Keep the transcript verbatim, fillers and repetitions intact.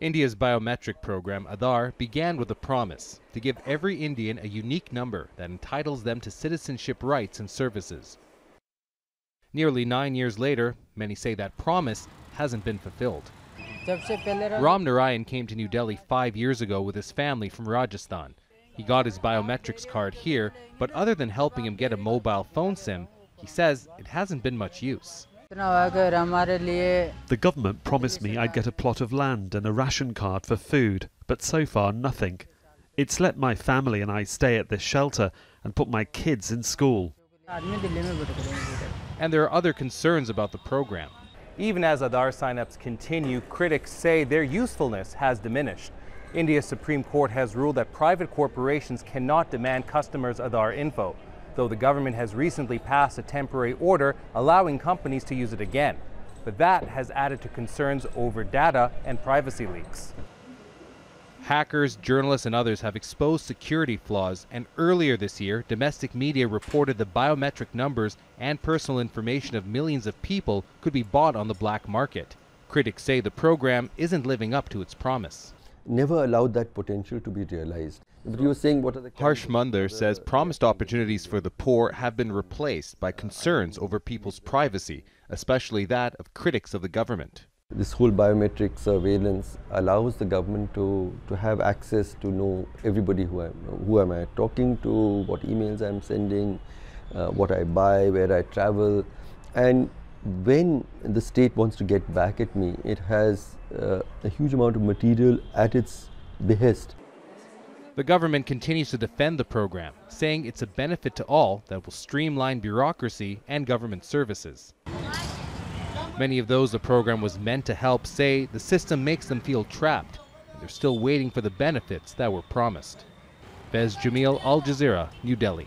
India's biometric program, Aadhaar, began with a promise to give every Indian a unique number that entitles them to citizenship rights and services. Nearly nine years later, many say that promise hasn't been fulfilled. Ram Narayan came to New Delhi five years ago with his family from Rajasthan. He got his biometrics card here, but other than helping him get a mobile phone SIM, he says it hasn't been much use. The government promised me I'd get a plot of land and a ration card for food, but so far nothing. It's let my family and I stay at this shelter and put my kids in school. And there are other concerns about the program. Even as Aadhaar signups continue, critics say their usefulness has diminished. India's Supreme Court has ruled that private corporations cannot demand customers' Aadhaar info, though the government has recently passed a temporary order allowing companies to use it again. But that has added to concerns over data and privacy leaks. Hackers, journalists, and others have exposed security flaws, and earlier this year, domestic media reported the biometric numbers and personal information of millions of people could be bought on the black market. Critics say the program isn't living up to its promise. Never allowed that potential to be realized. But you're saying what are the Harsh Mandar says promised opportunities for the poor have been replaced by concerns over people's privacy, especially that of critics of the government. This whole biometric surveillance allows the government to, to have access to know everybody who, I, who am I talking to, what emails I'm sending, uh, what I buy, where I travel. And when the state wants to get back at me, it has uh, a huge amount of material at its behest. The government continues to defend the program, saying it's a benefit to all that will streamline bureaucracy and government services. Many of those the program was meant to help say the system makes them feel trapped, and they're still waiting for the benefits that were promised. Faiz Jamil, Al Jazeera, New Delhi.